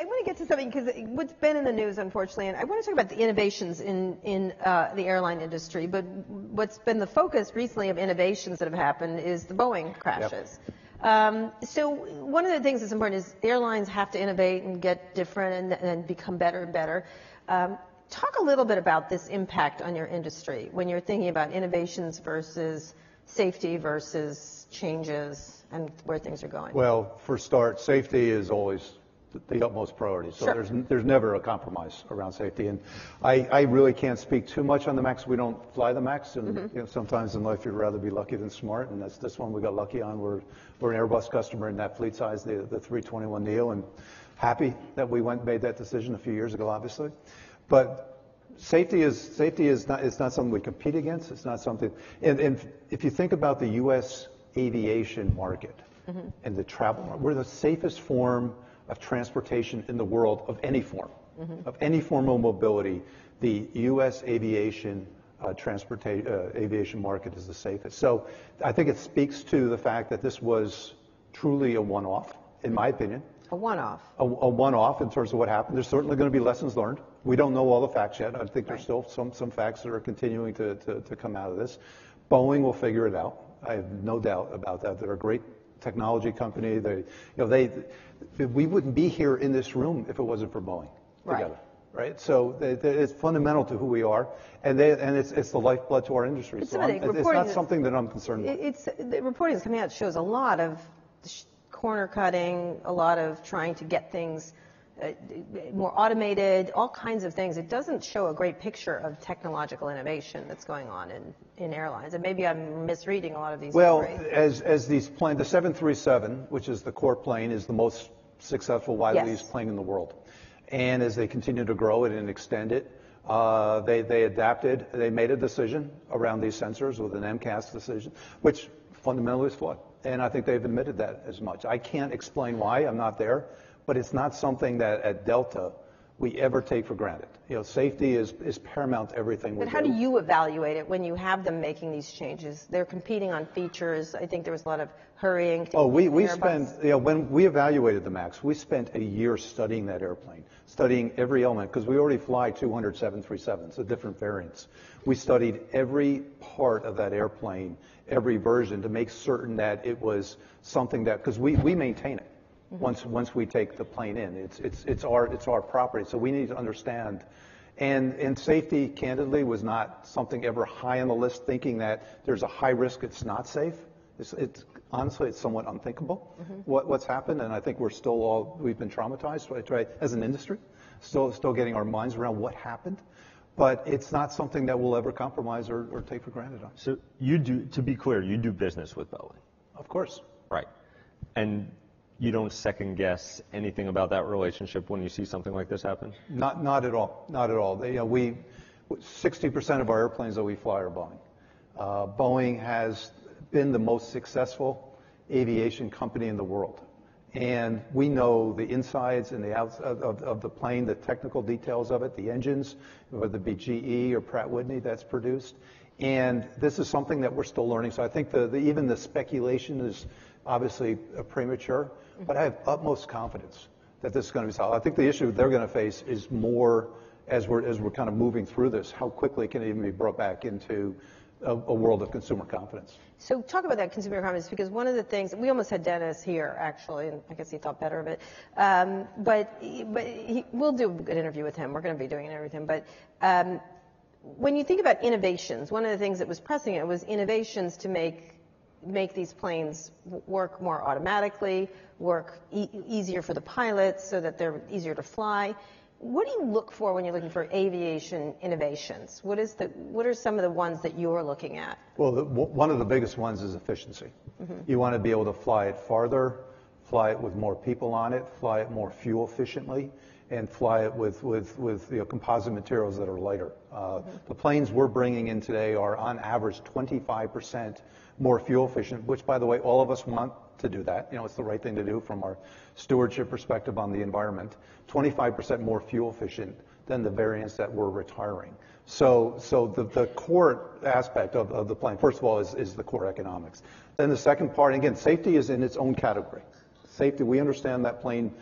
I want to get to something because what's been in the news, unfortunately, and I want to talk about the innovations in the airline industry. But what's been the focus recently of innovations that have happened is the Boeing crashes. Yep. So one of the things that's important is airlines have to innovate and get different and become better and better. Talk a little bit about this impact on your industry when you're thinking about innovations versus safety versus changes and where things are going. Well, for start, safety is always the utmost priority. So there's never a compromise around safety. And I really can't speak too much on the MAX. We don't fly the MAX, and you know, sometimes in life you'd rather be lucky than smart, and that's this one we got lucky on. We're an Airbus customer in that fleet size, the 321neo, and happy that we made that decision a few years ago, obviously. But safety is not something we compete against. It's not something, and if you think about the U.S. aviation market and the travel market, we're the safest form of transportation in the world of any form, of mobility. The U.S. aviation aviation market is the safest. So I think it speaks to the fact that this was truly a one-off, in my opinion. A one-off. A one-off in terms of what happened. There's certainly going to be lessons learned. We don't know all the facts yet. I think there's still some facts that are continuing to come out of this. Boeing will figure it out. I have no doubt about that. They're a great technology company. We wouldn't be here in this room if it wasn't for Boeing together, right? So it's fundamental to who we are, and it's the lifeblood to our industry. So it's not something that I'm concerned about. The reporting that's coming out shows a lot of corner cutting, a lot of trying to get things more automated, all kinds of things. It doesn't show a great picture of technological innovation that's going on in airlines. And maybe I'm misreading a lot of these. Well, as these planes, the 737, which is the core plane, is the most successful widely used plane in the world. And as they continue to grow it and extend it, they adapted. They made a decision around these sensors with an MCAS decision, which fundamentally is flawed. And I think they've admitted that as much. I can't explain why. I'm not there. But it's not something that at Delta we ever take for granted. You know, safety is paramount to everything we do. But how do you evaluate it when you have them making these changes? They're competing on features. I think there was a lot of hurrying. Oh, we spend, you know, when we evaluated the MAX, we spent a year studying that airplane, studying every element, because we already fly 200 737s, so different variants. We studied every part of that airplane, every version, to make certain that it was something that, because we maintain it. Once we take the plane in, it's our property. So we need to understand, and safety candidly was not something ever high on the list. Thinking that there's a high risk it's not safe, it's honestly it's somewhat unthinkable. What's happened, and I think we're still we've been traumatized as an industry, still getting our minds around what happened. But it's not something that we'll ever compromise or take for granted on. So to be clear, you do business with Boeing. Of course. Right, and you don't second guess anything about that relationship when you see something like this happen? Not at all. Not at all. 60% of our airplanes that we fly are Boeing. Boeing has been the most successful aviation company in the world, and we know the insides and the outs of the plane, the technical details of it, the engines, whether it be GE or Pratt-Whitney that's produced. And this is something that we're still learning. So I think even the speculation is obviously premature, but I have utmost confidence that this is going to be solid. I think the issue they're going to face is more as we're kind of moving through this, how quickly can it even be brought back into a world of consumer confidence. So talk about that consumer confidence, because one of the things, we almost had Dennis here actually, and I guess he thought better of it, but we'll do an interview with him. We're going to be doing an interview with him, but when you think about innovations, one of the things that was pressing it was innovations to make these planes work more automatically, work easier for the pilots so that they're easier to fly. What do you look for when you're looking for aviation innovations? What are some of the ones that you're looking at? Well, one of the biggest ones is efficiency. You want to be able to fly it farther, fly it with more people on it, fly it more fuel efficiently, and fly it with composite materials that are lighter. The planes we're bringing in today are on average 25% more fuel efficient, which by the way, all of us want to do that. You know, it's the right thing to do from our stewardship perspective on the environment. 25% more fuel efficient than the variants that we're retiring. So the core aspect of the plane, first of all, is the core economics. Then the second part, again, safety is in its own category. safety. We understand that plane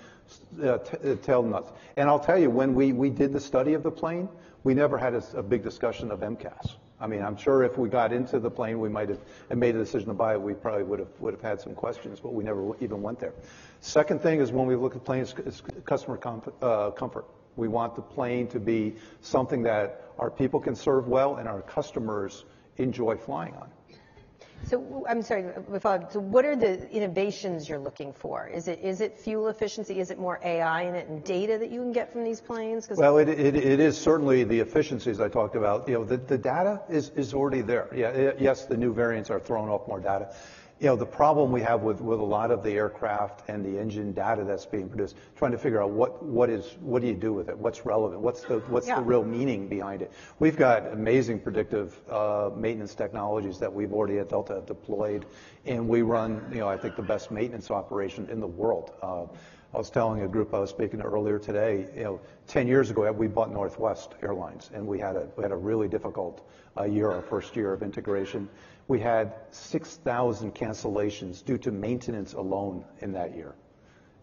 tail nuts. And I'll tell you, when we did the study of the plane, we never had a big discussion of MCAS. I mean, I'm sure if we got into the plane, we might have made a decision to buy it. We probably would have had some questions, but we never even went there. Second thing is when we look at planes, it's customer comfort. We want the plane to be something that our people can serve well and our customers enjoy flying on. So I'm sorry, so what are the innovations you're looking for? Is it fuel efficiency? Is it more AI in it and data that you can get from these planes? Well, it is certainly the efficiencies I talked about. You know, the data is already there. Yeah, yes, the new variants are throwing off more data. You know, the problem we have with a lot of the aircraft and the engine data that's being produced, trying to figure out what do you do with it? What's relevant? What's the real meaning behind it? We've got amazing predictive maintenance technologies that we've already at Delta deployed, and we run, you know, I think the best maintenance operation in the world. I was telling a group I was speaking to earlier today, you know, 10 years ago we bought Northwest Airlines, and we had a really difficult year, our first year of integration. We had 6,000 cancellations due to maintenance alone in that year,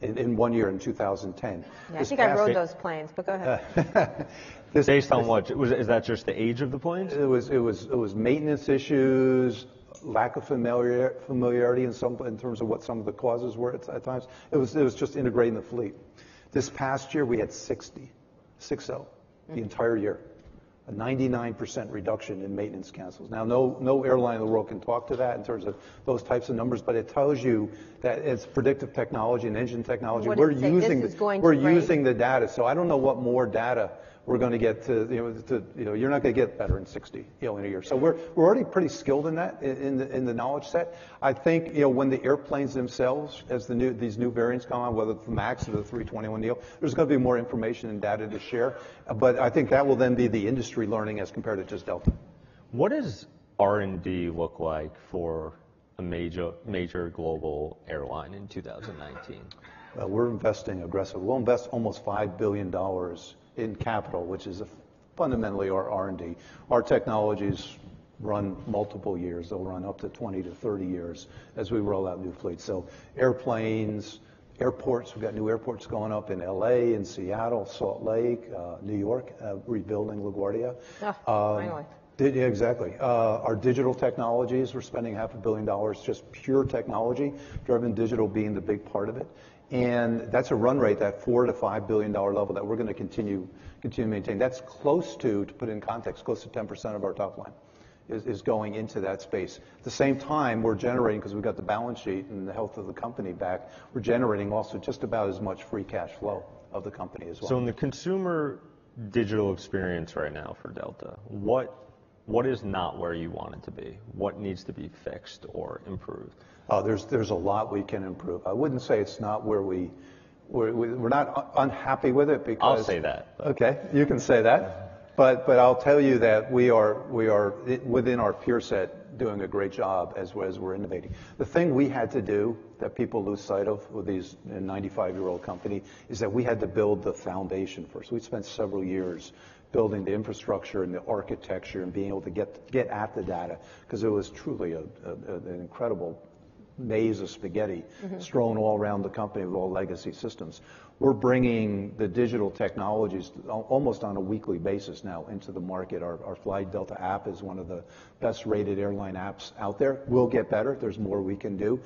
in 1 year in 2010. Yeah, I think I rode those planes, but go ahead. Based on what? Is that just the age of the planes? It was maintenance issues, lack of familiarity in terms of what some of the causes were at times. It was just integrating the fleet. This past year we had 60, the entire year. A 99% reduction in maintenance cancels. Now, no airline in the world can talk to that in terms of those types of numbers, but it tells you that it's predictive technology and engine technology. We're using the data. So I don't know what more data we're going to get to. You're not going to get better in 60 in a year. So we're already pretty skilled in that in the knowledge set. I think when the airplanes themselves, as these new variants come on, whether it's the MAX or the 321neo, there's going to be more information and data to share. But I think that will then be the industry learning as compared to just Delta. What does R&D look like for a major global airline in 2019? Well, we're investing aggressively. We'll invest almost $5 billion in capital, which is fundamentally our R&D. Our technologies run multiple years. They'll run up to 20 to 30 years as we roll out new fleets. So airplanes, airports, we've got new airports going up in LA, in Seattle, Salt Lake, New York, rebuilding LaGuardia. Finally. Exactly. Our digital technologies, we're spending $500 million, just pure technology, driven digital being the big part of it. And that's a run rate, that $4 to $5 billion level that we're going to continue to maintain. That's close to put in context, close to 10% of our top line is going into that space. At the same time, we're generating, because we've got the balance sheet and the health of the company back, we're generating also just about as much free cash flow of the company as well. So in the consumer digital experience right now for Delta, what is not where you want it to be? What needs to be fixed or improved? There's a lot we can improve. I wouldn't say it's not where we're not unhappy with it, because... I'll say that. But. Okay, you can say that. But I'll tell you that we are within our peer set doing a great job as we're innovating. The thing we had to do that people lose sight of with these 95-year-old company is that we had to build the foundation first. We spent several years building the infrastructure and the architecture and being able to get at the data, because it was truly an incredible maze of spaghetti strewn all around the company with all legacy systems. We're bringing the digital technologies almost on a weekly basis now into the market. Our Fly Delta app is one of the best rated airline apps out there. We'll get better. There's more we can do.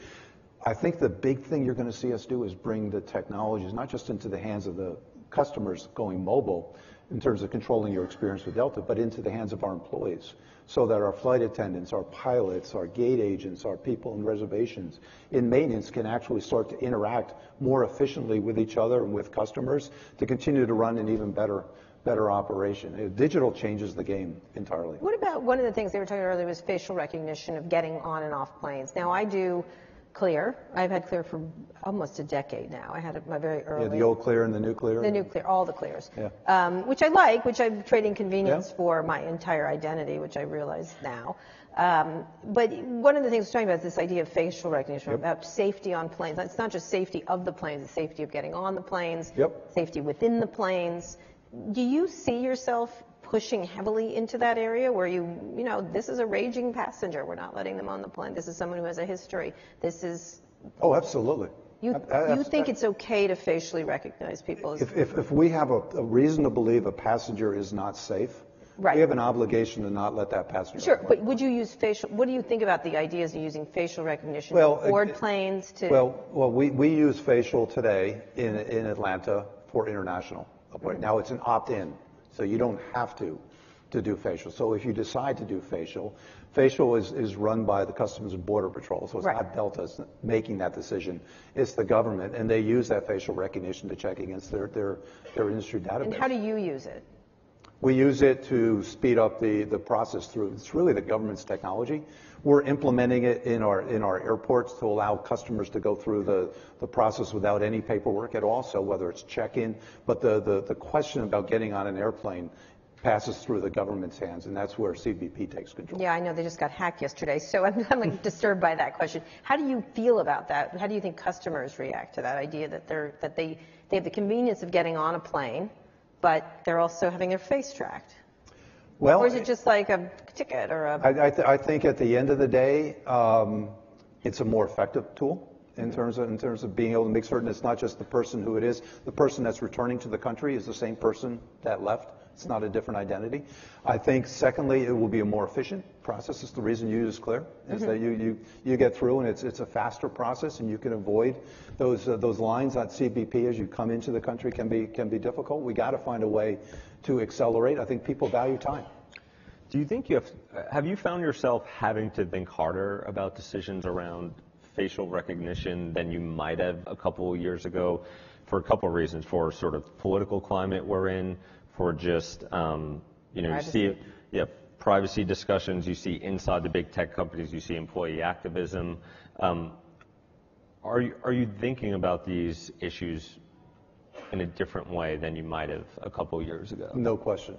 I think the big thing you're going to see us do is bring the technologies not just into the hands of the customers going mobile in terms of controlling your experience with Delta, but into the hands of our employees, so that our flight attendants, our pilots, our gate agents, our people in reservations, in maintenance, can actually start to interact more efficiently with each other and with customers to continue to run an even better operation. Digital changes the game entirely. What about one of the things they were talking about earlier was facial recognition of getting on and off planes? Now, I do Clear. I've had Clear for almost a decade now. I had it my very early. Yeah, the old Clear and the new Clear. The new Clear, all the Clears. Yeah. Which I like, which I'm trading convenience for my entire identity, which I realize now. But one of the things we're talking about is this idea of facial recognition, about safety on planes. It's not just safety of the planes, it's safety of getting on the planes, safety within the planes. Do you see yourself pushing heavily into that area where this is a raging passenger, we're not letting them on the plane, this is someone who has a history, this is... Oh, absolutely. You think it's okay to facially recognize people? If we have a reason to believe a passenger is not safe, right, we have an obligation to not let that passenger. Sure, but would you use facial? What do you think about the ideas of using facial recognition on board planes? We use facial today in Atlanta for international. Right now it's an opt-in, so you don't have to do facial. So if you decide to do facial, facial is run by the Customs and Border Patrol, so it's not Delta's making that decision. It's the government, and they use that facial recognition to check against their industry database. And how do you use it? We use it to speed up the process through. It's really the government's technology. We're implementing it in our airports to allow customers to go through the process without any paperwork at all, so whether it's check-in, but the question about getting on an airplane passes through the government's hands, and that's where CBP takes control. Yeah, I know they just got hacked yesterday, so I'm like disturbed by that question. How do you feel about that? How do you think customers react to that idea that they have the convenience of getting on a plane, but they're also having their face tracked? Well, or is it just like a ticket or a? I think at the end of the day, it's a more effective tool. In terms of being able to make certain it's not just the person who it is. The person that's returning to the country is the same person that left. It's not a different identity. I think, secondly, it will be a more efficient process. It's the reason you use CLEAR, is that you get through, and it's a faster process, and you can avoid those lines on CBP as you come into the country can be difficult. We got to find a way to accelerate. I think people value time. Do you think have you found yourself having to think harder about decisions around facial recognition than you might have a couple of years ago, for a couple of reasons? For sort of political climate we're in, for just privacy. Privacy discussions you see inside the big tech companies, you see employee activism. Are you thinking about these issues in a different way than you might have a couple of years ago? No question.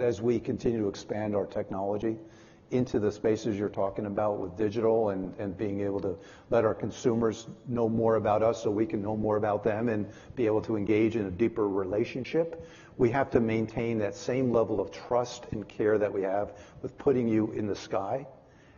As we continue to expand our technology into the spaces you're talking about with digital and being able to let our consumers know more about us so we can know more about them and be able to engage in a deeper relationship, we have to maintain that same level of trust and care that we have with putting you in the sky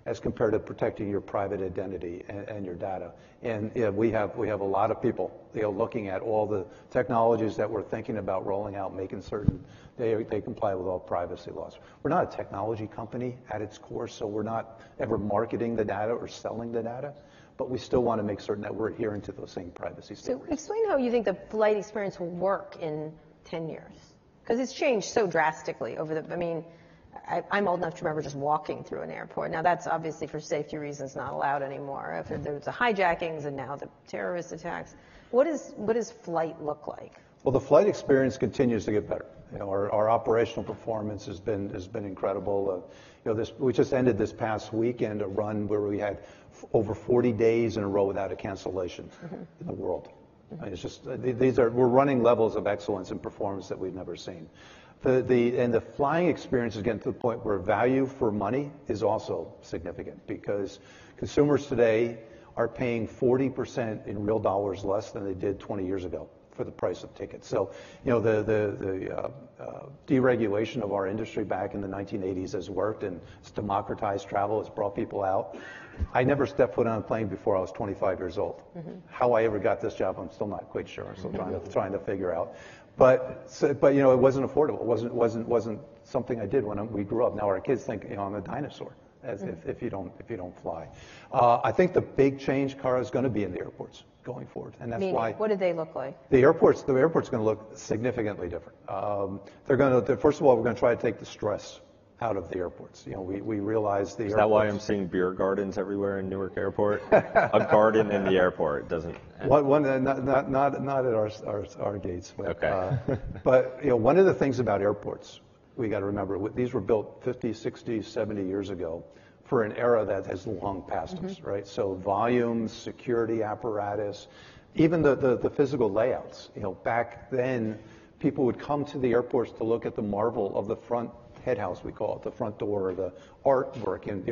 as compared to protecting your private identity and your data. And we have a lot of people looking at all the technologies that we're thinking about rolling out, making certain they comply with all privacy laws. We're not a technology company at its core, so we're not ever marketing the data or selling the data, but we still want to make certain that we're adhering to those same privacy standards. So explain how you think the flight experience will work in 10 years, because it's changed so drastically over the, I'm old enough to remember just walking through an airport. Now that's obviously for safety reasons not allowed anymore. If there's the hijackings and now the terrorist attacks, what does flight look like? Well, the flight experience continues to get better. Our operational performance has been incredible. We just ended this past weekend a run where we had over 40 days in a row without a cancellation in the world. It's just we're running levels of excellence and performance that we've never seen. The flying experience is getting to the point where value for money is also significant, because consumers today are paying 40% in real dollars less than they did 20 years ago for the price of tickets. So, the deregulation of our industry back in the 1980s has worked, and it's democratized travel. It's brought people out. I never stepped foot on a plane before I was 25 years old. How I ever got this job, I'm still not quite sure. I'm still trying to figure out. But it wasn't affordable. It wasn't something I did when we grew up. Now our kids think I'm a dinosaur if you don't fly. I think the big change, Kara, is going to be in the airports going forward, and that's why. What do they look like? The airports are going to look significantantly different. First of all, we're going to try to take the stress out of the airports. We realize the airports. Is that why I'm seeing beer gardens everywhere in Newark Airport? A garden in the airport doesn't. Not at our gates. But, okay. One of the things about airports we got to remember, these were built 50, 60, 70 years ago for an era that has long passed us, right? So volumes, security apparatus, even the physical layouts. Back then, people would come to the airports to look at the marvel of the front head house, we call it, the front door, the artwork. And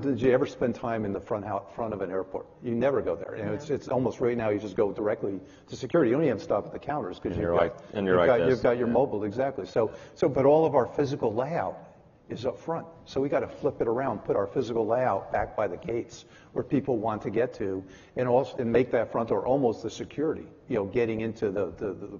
did you ever spend time in the front of an airport? You never go there. And it's almost right now you just go directly to security. You don't even stop at the counters because you've got your mobile, exactly. So but all of our physical layout is up front. So we got to flip it around, put our physical layout back by the gates where people want to get to, and also and make that front door almost the security, you know, getting into the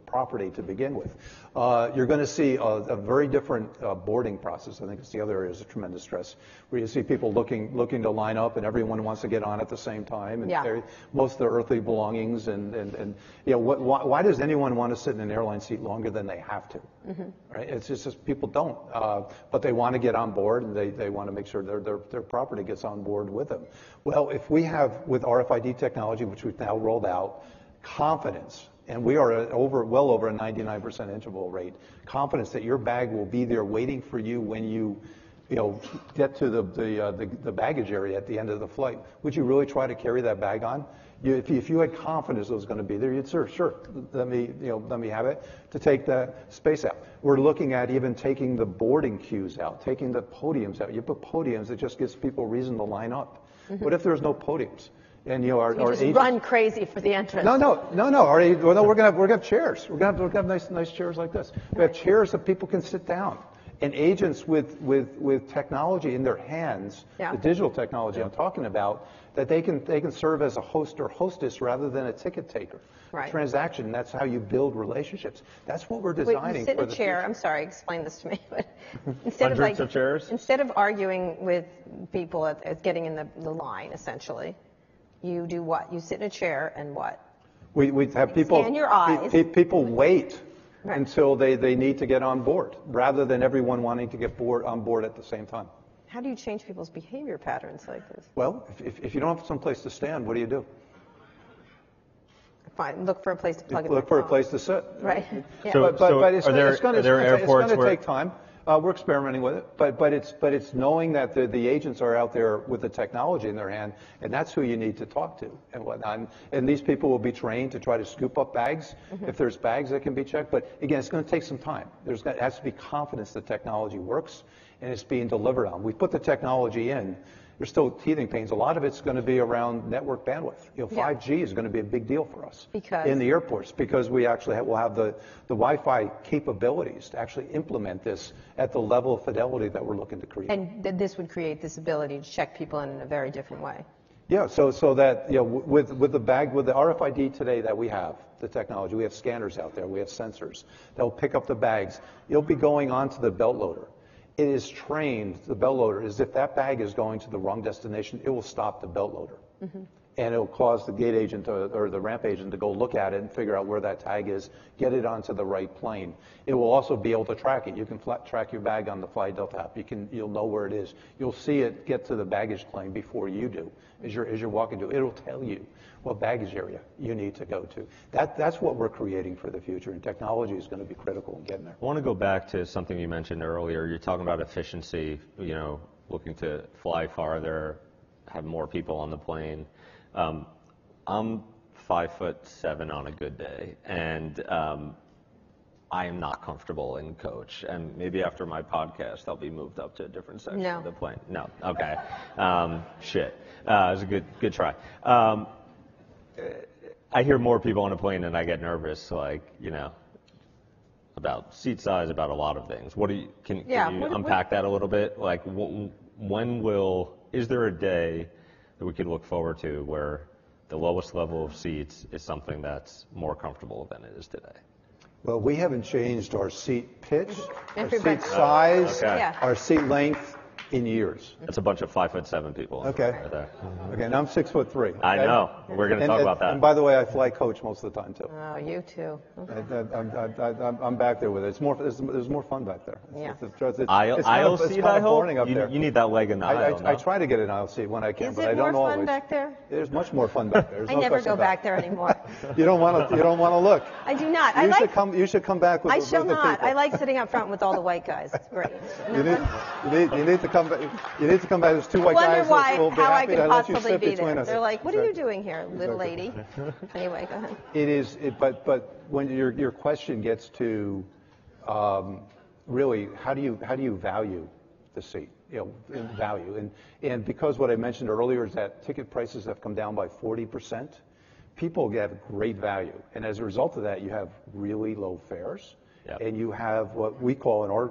property to begin with. You're going to see a very different boarding process. I think it's the other area is a tremendous stress, where you see people looking to line up, and everyone wants to get on at the same time, and carry most of their earthly belongings, and you know, why does anyone want to sit in an airline seat longer than they have to? Right? It's just people don't, but they want to get on board, and they want to make sure their property gets on board with them. Well, if we have, with RFID technology, which we've now rolled out, confidence, and we are well over a 99% interval rate, confidence that your bag will be there waiting for you when you get to the baggage area at the end of the flight. Would you really try to carry that bag on? If you had confidence it was going to be there, you'd say, sure, let me have it, to take the space out. We're looking at even taking the boarding queues out, taking the podiums out. You put podiums, it just gives people reason to line up. What if there's no podiums? And our just agents run crazy for the entrance. No. We're gonna have chairs. We're gonna have nice chairs like this. We have chairs that people can sit down. And agents with technology in their hands, the digital technology I'm talking about, that they can serve as a host or hostess rather than a ticket taker. Right. Transaction. That's how you build relationships. That's what we're designing. Wait, sit for in a chair. Future. I'm sorry. Explain this to me. Instead of arguing with people at getting in the line, essentially. You do what? You sit in a chair and what? We have people. Scan your eyes. People wait until they need to get on board, rather than everyone wanting to get on board at the same time. How do you change people's behavior patterns like this? Well, if you don't have someplace to stand, what do you do? Fine. Look for a place to plug in. Look for a place to sit. Right. Yeah. So but it's going to take time. We're experimenting with it, but it's knowing that the agents are out there with the technology in their hand, and that's who you need to talk to and whatnot. And these people will be trained to try to scoop up bags if there's bags that can be checked. But again, it's going to take some time. There has to be confidence the technology works and it's being delivered on. We put the technology in. There's still teething pains. A lot of it's going to be around network bandwidth. 5G is going to be a big deal for us in the airports, because we actually will have the Wi-Fi capabilities to actually implement this at the level of fidelity that we're looking to create. And this would create this ability to check people in a very different way. Yeah, so that with the RFID today that we have, the technology, we have scanners out there, we have sensors that will pick up the bags. You'll be going onto the belt loader. It is trained, the belt loader, is if that bag is going to the wrong destination, it will stop the belt loader. And it will cause the gate agent or the ramp agent to go look at it and figure out where that tag is, get it onto the right plane. It will also be able to track it. You can track your bag on the FlyDelta app. You'll know where it is. You'll see it get to the baggage claim before you do. As you're walking to, it'll tell you what baggage area you need to go to. That's what we're creating for the future, and technology is going to be critical in getting there. I want to go back to something you mentioned earlier. You're talking about efficiency, looking to fly farther, have more people on the plane. I'm 5'7" on a good day, and I am not comfortable in coach. And maybe after my podcast, I'll be moved up to a different section of the plane. No, okay, shit. It was a good try. I hear more people on a plane, and I get nervous. About seat size, about a lot of things. Can you unpack that a little bit? Is there a day that we can look forward to where the lowest level of seats is something that's more comfortable than it is today? Well, we haven't changed our seat pitch, our seat size, our seat length in years. That's a bunch of 5'7" people. Okay. Right there. Okay, and I'm 6'3". Okay? I know. We're going to talk about that. And by the way, I fly coach most of the time too. Oh, you too. Okay. I'm back there with it. It's more. There's more fun back there. It's kind of boring up there. You need that leg in the aisle. I try to get an aisle seat when I can, but I don't always. Is it more fun back there? There's much more fun back there. I never go back there anymore. You don't want to look. I do not. You should come back with. I shall not. I like sitting up front with all the white guys. It's great. You need to come. You need to come back. There's two white guys that will be happy to let you sit between us. They're like, "What are you doing here, little lady?" Anyway, go ahead. But when your question gets to really how do you value the seat? And because what I mentioned earlier is that ticket prices have come down by 40%. People get great value, and as a result of that, you have really low fares, and you have what we call in our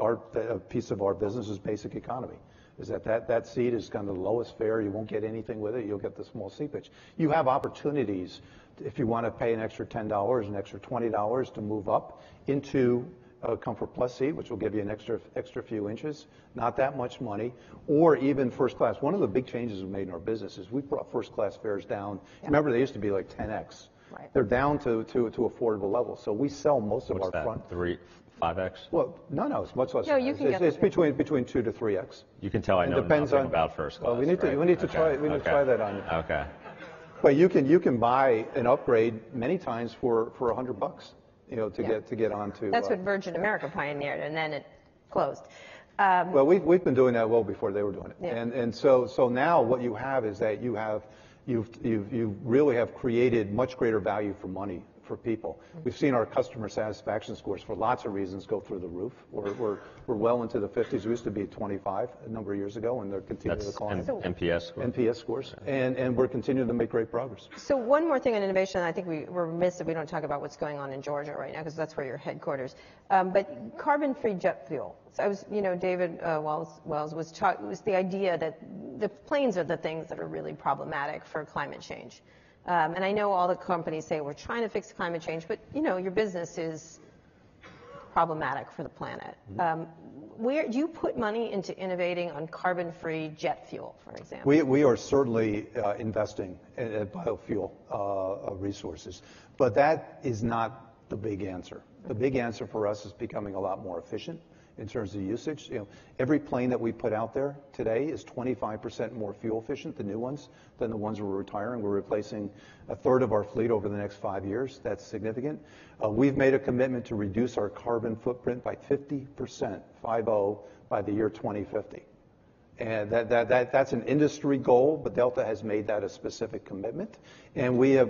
a piece of our business is basic economy. Is that seat is kind of the lowest fare. You won't get anything with it. You'll get the small seat pitch. You have opportunities if you want to pay an extra $10, an extra $20 to move up into a Comfort Plus seat, which will give you an extra few inches, not that much money, or even first class. One of the big changes we made in our business is we brought first class fares down. Yeah. Remember, they used to be like 10x. Right. They're down to affordable levels. So we sell most of front 5x? Well, no, it's much less. No, you can it's between 2 to 3x. You can tell I know nothing about first class. Well, we need to try that on you. Okay. But you can buy an upgrade many times for $100, to get onto. That's what Virgin America pioneered, and then it closed. Well, we've been doing that well before they were doing it, yeah. and so now what you have is that you really have created much greater value for money for people. We've seen our customer satisfaction scores for lots of reasons go through the roof. We're well into the 50s. We used to be at 25 a number of years ago, and they're continuing to climb. NPS scores. NPS scores, and we're continuing to make great progress. So one more thing on innovation, I think we're remiss if we don't talk about what's going on in Georgia right now, because that's where your headquarters. But carbon-free jet fuel. So I was, David Wells was the idea that the planes are the things that are really problematic for climate change. And I know all the companies say we're trying to fix climate change, but your business is problematic for the planet. Where do you put money into innovating on carbon-free jet fuel, for example? We are certainly investing in biofuel resources, but that is not the big answer. The big answer for us is becoming a lot more efficient in terms of usage. Every plane that we put out there today is 25% more fuel efficient, the new ones, than the ones we're retiring. We're replacing a third of our fleet over the next 5 years. That's significant. We've made a commitment to reduce our carbon footprint by 50%, 5-0, by the year 2050. And that's an industry goal, but Delta has made that a specific commitment, and we're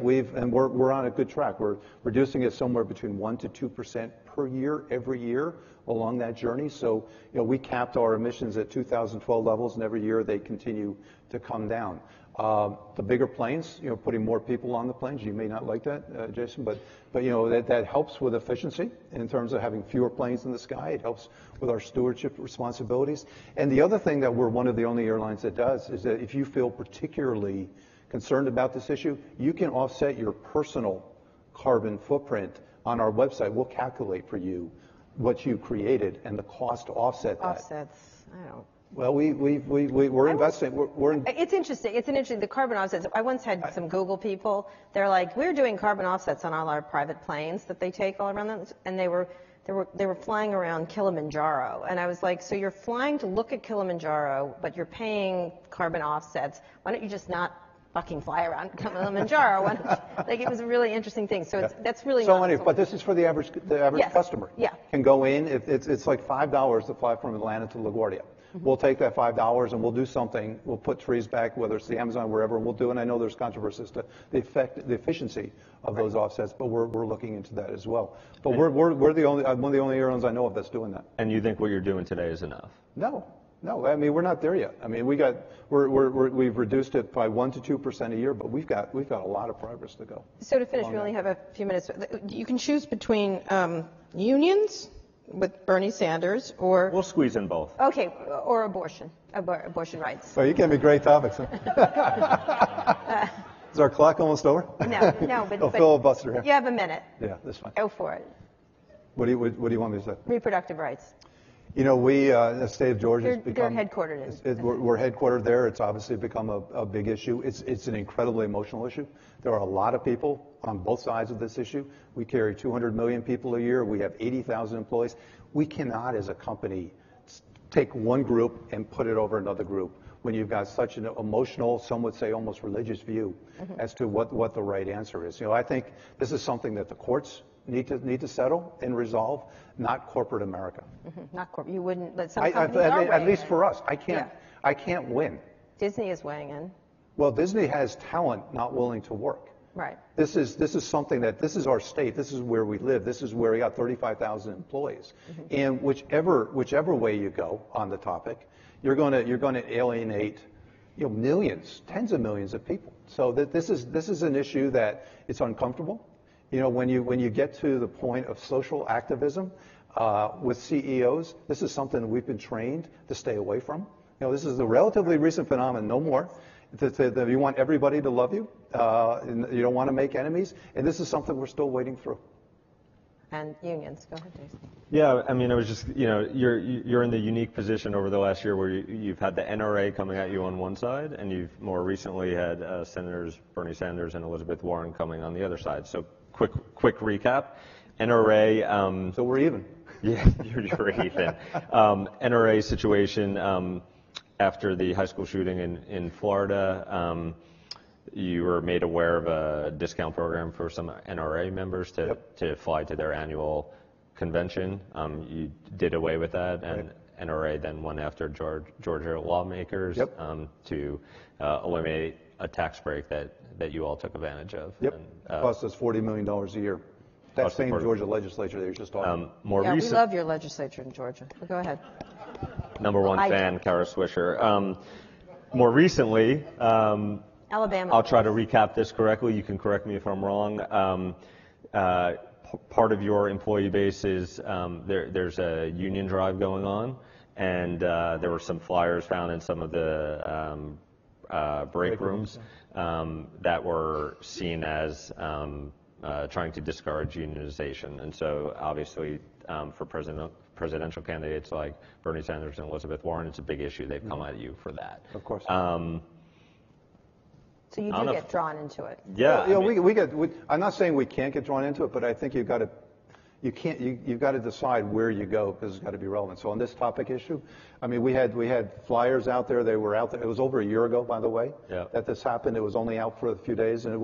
on a good track. We're reducing it somewhere between 1 to 2% per year every year along that journey. So we capped our emissions at 2012 levels, and every year they continue to come down. The bigger planes, putting more people on the planes. You may not like that, Jason, but that helps with efficiency in terms of having fewer planes in the sky. It helps with our stewardship responsibilities. And the other thing that we're one of the only airlines that does is that if you feel particularly concerned about this issue, you can offset your personal carbon footprint on our website. We'll calculate for you what you created and the cost to offset that. Offsets, I don't. Well, we're investing. It's interesting. It's interesting, the carbon offsets. I once had some Google people. They're like, we're doing carbon offsets on all our private planes that they take all around them, and they were flying around Kilimanjaro, and I was like, so you're flying to look at Kilimanjaro, but you're paying carbon offsets. Why don't you just not fucking fly around Kilimanjaro? It was a really interesting thing. So that's really so anyway. But this is for the average customer. Yeah, can go in. It's like $5 to fly from Atlanta to LaGuardia. We'll take that $5 and we'll do something. We'll put trees back, whether it's the Amazon, wherever, and we'll do. And I know there's controversies to the efficiency of those offsets, but we're looking into that as well. But we're one of the only airlines I know of that's doing that. And you think what you're doing today is enough? No. I mean, we're not there yet. I mean, we've reduced it by 1 to 2% a year, but we've got a lot of progress to go. So to finish, we only have a few minutes. You can choose between unions with Bernie Sanders, or we'll squeeze in both. Okay, or abortion rights. Well, you can be great topics. Huh? Is our clock almost over? No, but filibuster here. You have a minute. Yeah, that's fine. Go for it. What do you want me to say? Reproductive rights. The state of Georgia has become. They're headquartered. We're headquartered there. It's obviously become a big issue. It's an incredibly emotional issue. There are a lot of people on both sides of this issue. We carry 200 million people a year. We have 80,000 employees. We cannot, as a company, take one group and put it over another group when you've got such an emotional, some would say almost religious view as to what the right answer is. I think this is something that the courts need to settle and resolve, not corporate America. Not corporate. You wouldn't let some companies at least in. For us. I can't win. Disney is weighing in. Well, Disney has talent not willing to work. Right. This is something that this is our state. This is where we live. This is where we got 35,000 employees. And whichever way you go on the topic, you're going to alienate millions, tens of millions of people. So that this is an issue that it's uncomfortable. When you get to the point of social activism, with CEOs. This is something we've been trained to stay away from. You know, this is a relatively recent phenomenon, no more. That you want everybody to love you, and you don't want to make enemies, and this is something we're still wading through. And unions, go ahead, Jason. Yeah, I mean, I was just, you know, you're in the unique position over the last year where you've had the NRA coming at you on one side, and you've more recently had Senators Bernie Sanders and Elizabeth Warren coming on the other side. So quick recap, NRA. So we're even. Yeah, you're even. NRA situation. After the high school shooting in Florida, you were made aware of a discount program for some NRA members to fly to their annual convention. You did away with that, and NRA then went after Georgia lawmakers to eliminate a tax break that you all took advantage of. Yep. And, cost us $40 million a year. That same Georgia legislature that you just talking about. We love your legislature in Georgia. But go ahead. Number one fan, Kara Swisher. More recently, Alabama. I'll try to recap this correctly. You can correct me if I'm wrong. Part of your employee base is there's a union drive going on, and there were some flyers found in some of the break rooms that were seen as trying to discourage unionization. And so, obviously, for presidential candidates like Bernie Sanders and Elizabeth Warren, it's a big issue. They've come at you for that. Of course. So you do get drawn into it. Yeah. You know, I'm not saying we can't get drawn into it, but I think you've got to decide where you go, because it's got to be relevant. So on this topic issue, I mean, we had flyers out there. They were out there. It was over a year ago, by the way, that this happened. It was only out for a few days, and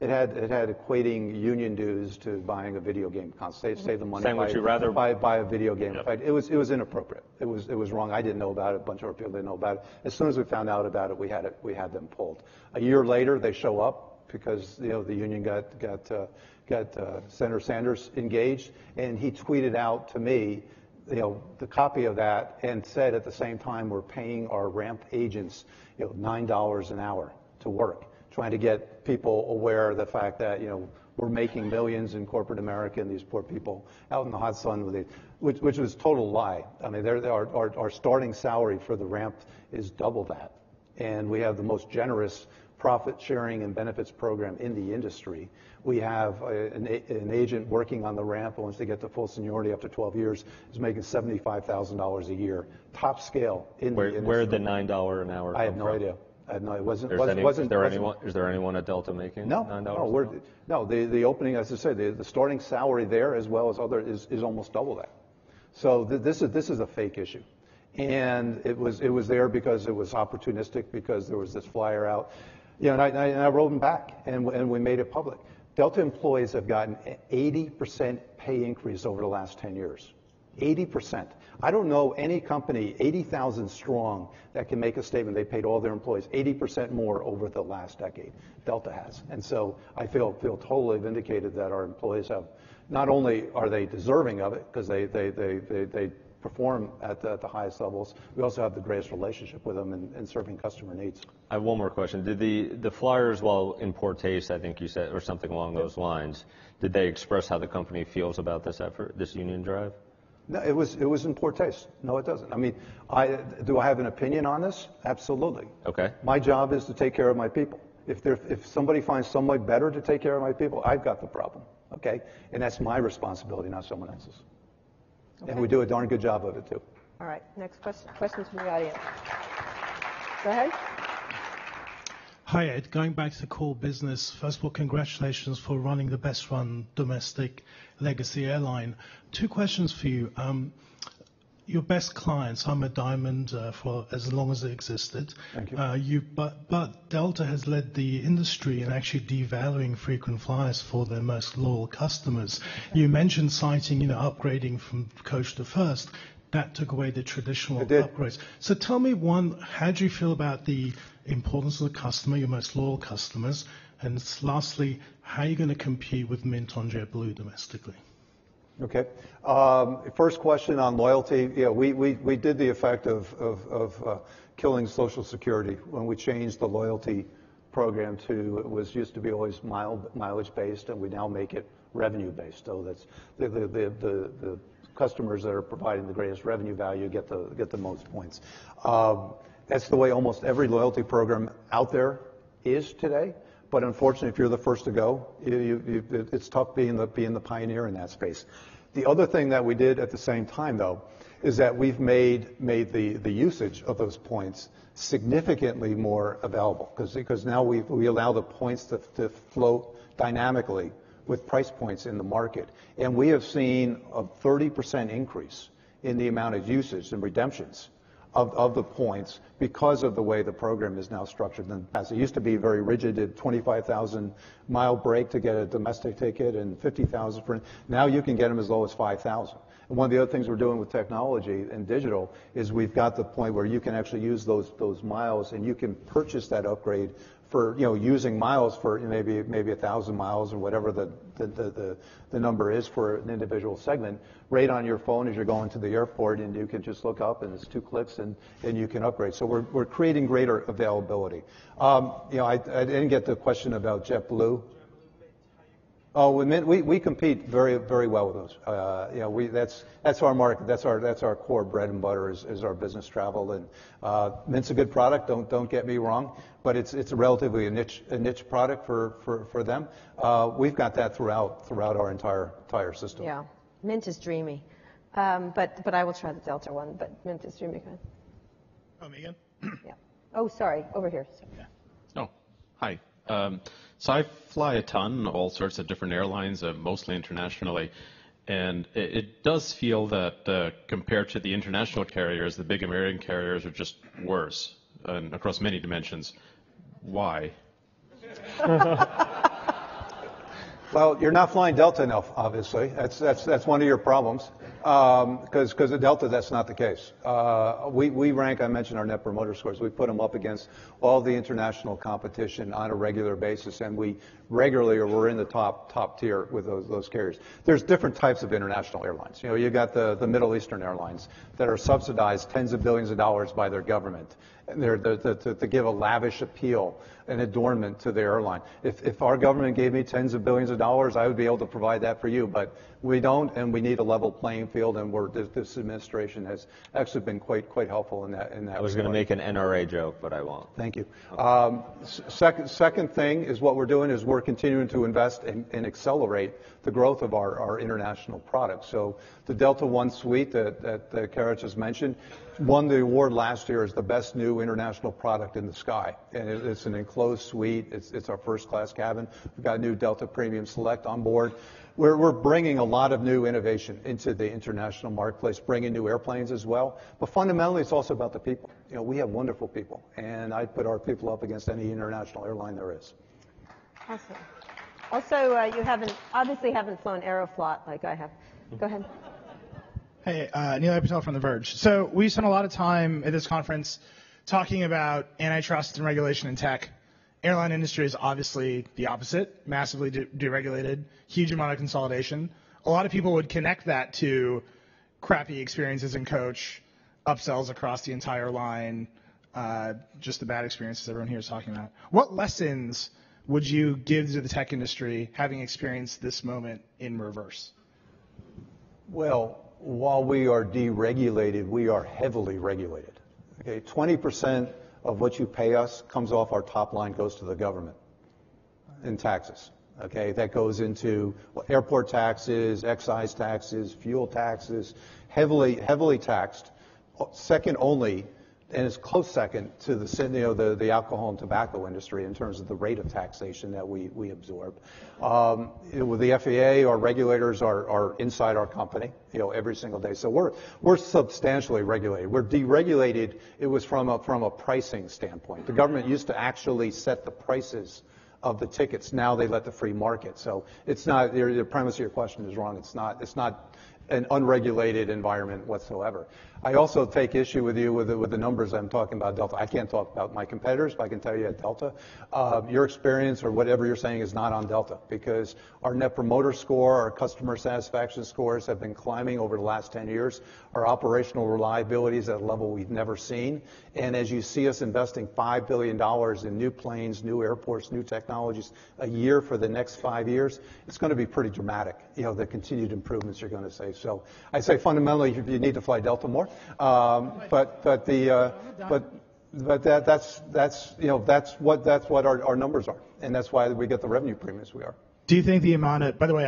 it had equating union dues to buying a video game console. Save the money. Saying would you rather buy a video game? Yep. It was inappropriate. It was wrong. I didn't know about it. A bunch of other people didn't know about it. As soon as we found out about it, we had them pulled. A year later, they show up because you know the union got Senator Sanders engaged, and he tweeted out to me, you know, the copy of that, and said at the same time we're paying our ramp agents, you know, $9 an hour to work, trying to get people aware of the fact that, you know, we're making millions in corporate America and these poor people out in the hot sun with it, which was a total lie. I mean, our starting salary for the ramp is double that, and we have the most generous profit sharing and benefits program in the industry. We have an agent working on the ramp, once they get to full seniority after 12 years, is making $75,000 a year, top scale in the industry. Where did the $9 an hour? I have no idea. No, it wasn't. Is there anyone at Delta making $9? No. The opening, as I said, the starting salary there as well as other is almost double that. So this is a fake issue. And it was there because it was opportunistic, because there was this flyer out. You know, and I rolled them back, and we made it public. Delta employees have gotten 80% pay increase over the last 10 years. 80%. I don't know any company, 80,000 strong, that can make a statement they paid all their employees 80% more over the last decade. Delta has. And so I feel totally vindicated that our employees have, not only are they deserving of it, because they perform at the highest levels. We also have the greatest relationship with them in serving customer needs. I have one more question. Did the flyers, while in poor taste, I think you said, or something along those lines, did they express how the company feels about this effort, this union drive? No, it was in poor taste. No, it doesn't. I mean, do I have an opinion on this? Absolutely. Okay. My job is to take care of my people. If somebody finds somebody better to take care of my people, I've got the problem. Okay, and that's my responsibility, not someone else's. Okay. And we do a darn good job of it, too. All right. Next question. Questions from the audience. Go ahead. Hi, Ed. Going back to the core business, first of all, congratulations for running the best-run domestic legacy airline. Two questions for you. Your best clients, I'm a diamond for as long as it existed. Thank you. But Delta has led the industry in actually devaluing frequent flyers for their most loyal customers. You mentioned citing, you know, upgrading from coach to first. That took away the traditional upgrades. So tell me, one, how do you feel about the importance of the customer, your most loyal customers? And lastly, how are you going to compete with Mint on JetBlue domestically? Okay. First question on loyalty. Yeah, we did the effect of killing Social Security when we changed the loyalty program to, it was used to be always mileage based, and we now make it revenue based. So that's the customers that are providing the greatest revenue value get the most points. That's the way almost every loyalty program out there is today. But unfortunately, if you're the first to go, it's tough being the pioneer in that space. The other thing that we did at the same time, though, is that we've made the usage of those points significantly more available, because now we allow the points to float dynamically with price points in the market. And we have seen a 30% increase in the amount of usage and redemptions of the points because of the way the program is now structured. And as it used to be very rigid, at 25,000 mile break to get a domestic ticket and 50,000 for, now you can get them as low as 5,000. And one of the other things we're doing with technology and digital is we've got the point where you can actually use those miles, and you can purchase that upgrade for, you know, using miles for maybe 1,000 miles or whatever the number is for an individual segment, right on your phone as you're going to the airport, and you can just look up and it's 2 clicks and you can upgrade. So we're creating greater availability. I didn't get the question about JetBlue. Oh, with Mint, we compete very, very well with those. That's our market. That's our core bread and butter is our business travel. And Mint's a good product. Don't get me wrong, but it's relatively a niche product for them. We've got that throughout our entire system. Yeah, Mint is dreamy, but I will try the Delta one. But Mint is dreamy. Oh, me again? Yeah. Oh, sorry, over here. Sorry. Yeah. Oh, hi. So I fly a ton, all sorts of different airlines, mostly internationally, and it does feel that compared to the international carriers, the big American carriers are just worse, and across many dimensions. Why? Well, you're not flying Delta enough, obviously. That's one of your problems, because at Delta, that's not the case. We rank, I mentioned our Net Promoter Scores. We put them up against all the international competition on a regular basis, and we regularly we're in the top tier with those carriers. There's different types of international airlines. You know, you got the Middle Eastern airlines that are subsidized tens of billions of dollars by their government. To give a lavish appeal and adornment to the airline. If our government gave me tens of billions of dollars, I would be able to provide that for you, but we don't, and we need a level playing field, and this administration has actually been quite helpful in that regard. I was going to make an NRA joke, but I won't. Thank you. Okay. Second thing is what we're doing is we're continuing to invest and accelerate the growth of our international products. So the Delta One suite that Kara just mentioned won the award last year as the best new international product in the sky. And it's an enclosed suite. It's our first class cabin. We've got a new Delta Premium Select on board. We're bringing a lot of new innovation into the international marketplace, bringing new airplanes as well. But fundamentally, it's also about the people. You know, we have wonderful people, and I put our people up against any international airline there is. Awesome. Also, you obviously haven't flown Aeroflot like I have. Go ahead. Hey, Neil Patel from The Verge. So we spent a lot of time at this conference talking about antitrust and regulation in tech. Airline industry is obviously the opposite, massively deregulated, huge amount of consolidation. A lot of people would connect that to crappy experiences in coach, upsells across the entire line, just the bad experiences everyone here is talking about. What lessons would you give to the tech industry having experienced this moment in reverse? Well, while we are deregulated, we are heavily regulated. Okay, 20% of what you pay us comes off our top line, goes to the government in taxes. Okay, that goes into airport taxes, excise taxes, fuel taxes, heavily taxed, second only, and it's close second to the alcohol and tobacco industry in terms of the rate of taxation that we absorb. With the FAA, our regulators are inside our company, you know, every single day. So we're substantially regulated. We're deregulated. It was from a pricing standpoint. The government used to actually set the prices of the tickets. Now they let the free market. So it's not, the premise of your question is wrong. It's not an unregulated environment whatsoever. I also take issue with you with the numbers I'm talking about, Delta. I can't talk about my competitors, but I can tell you at Delta, your experience or whatever you're saying is not on Delta, because our Net Promoter Score, our customer satisfaction scores have been climbing over the last 10 years. Our operational reliability is at a level we've never seen. And as you see us investing $5 billion in new planes, new airports, new technologies a year for the next 5 years, it's going to be pretty dramatic, you know, the continued improvements you're going to see. So I say fundamentally you need to fly Delta more. But that's what our numbers are, and that's why we get the revenue premiums we are. Do you think the amount of, by the way,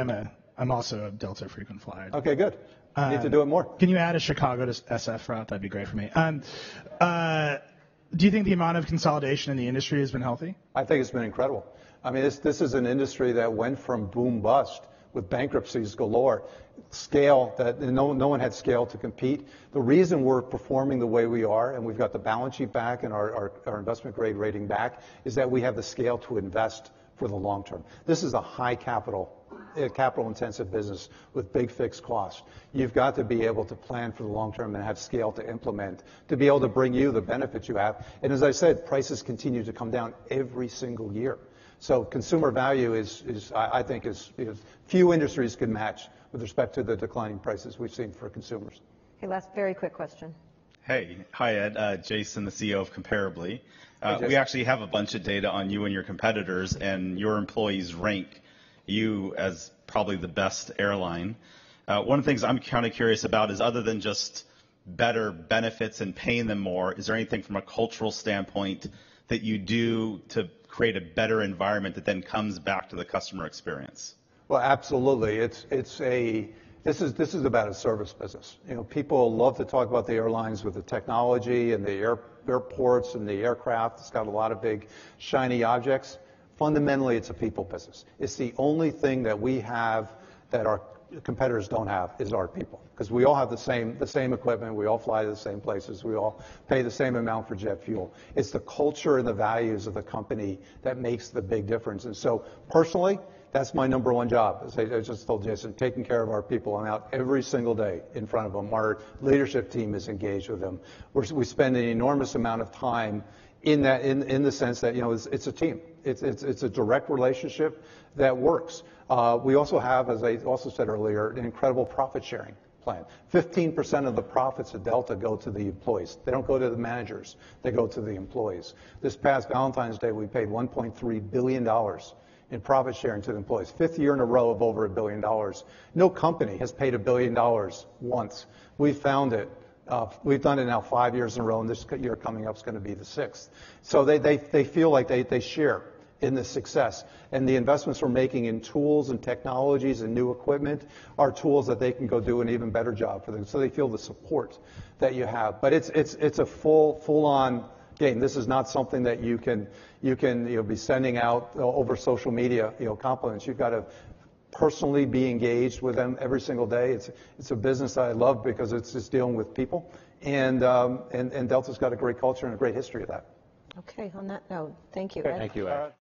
I'm also a Delta frequent flyer. Okay, good. Need to do it more. Can you add a Chicago to SF route? That'd be great for me. Do you think the amount of consolidation in the industry has been healthy? I think it's been incredible. I mean, this is an industry that went from boom bust with bankruptcies galore, scale that no one had scale to compete. The reason we're performing the way we are, and we've got the balance sheet back and our investment grade rating back, is that we have the scale to invest for the long term. This is a high capital intensive business with big fixed costs. You've got to be able to plan for the long term and have scale to implement, to be able to bring you the benefits you have. And as I said, prices continue to come down every single year. So consumer value is, I think, few industries can match with respect to the declining prices we've seen for consumers. Hey, last very quick question. Hey, hi Ed, Jason, the CEO of Comparably. We actually have a bunch of data on you and your competitors, and your employees rank you as probably the best airline. One of the things I'm kind of curious about is, other than just better benefits and paying them more, is there anything from a cultural standpoint that you do to create a better environment that then comes back to the customer experience? Well, absolutely. This is about a service business. You know, people love to talk about the airlines with the technology and the airports and the aircraft. It's got a lot of big shiny objects. Fundamentally, it's a people business. It's the only thing that we have that our competitors don't have is our people, because we all have the same equipment, we all fly to the same places, we all pay the same amount for jet fuel. It's the culture and the values of the company that makes the big difference. And so personally, that's my number one job. As I just told Jason, taking care of our people. I'm out every single day in front of them. Our leadership team is engaged with them. We spend an enormous amount of time in that, in the sense that, you know, it's a team. It's a direct relationship that works. We also have, as I also said earlier, an incredible profit sharing plan. 15% of the profits at Delta go to the employees. They don't go to the managers. They go to the employees. This past Valentine's Day, we paid $1.3 billion in profit sharing to the employees. Fifth year in a row of over $1 billion. No company has paid $1 billion once. We found it. We've done it now 5 years in a row, and this year coming up is going to be the sixth. So they feel like they share in the success. And the investments we're making in tools and technologies and new equipment are tools that they can go do an even better job for them. So they feel the support that you have. But it's a full-on game. This is not something that you can be sending out over social media, you know, compliments. You've got to personally be engaged with them every single day. It's a business that I love because it's just dealing with people, and Delta's got a great culture and a great history of that. Okay, on that note, thank you, Ed. Thank you, Ed.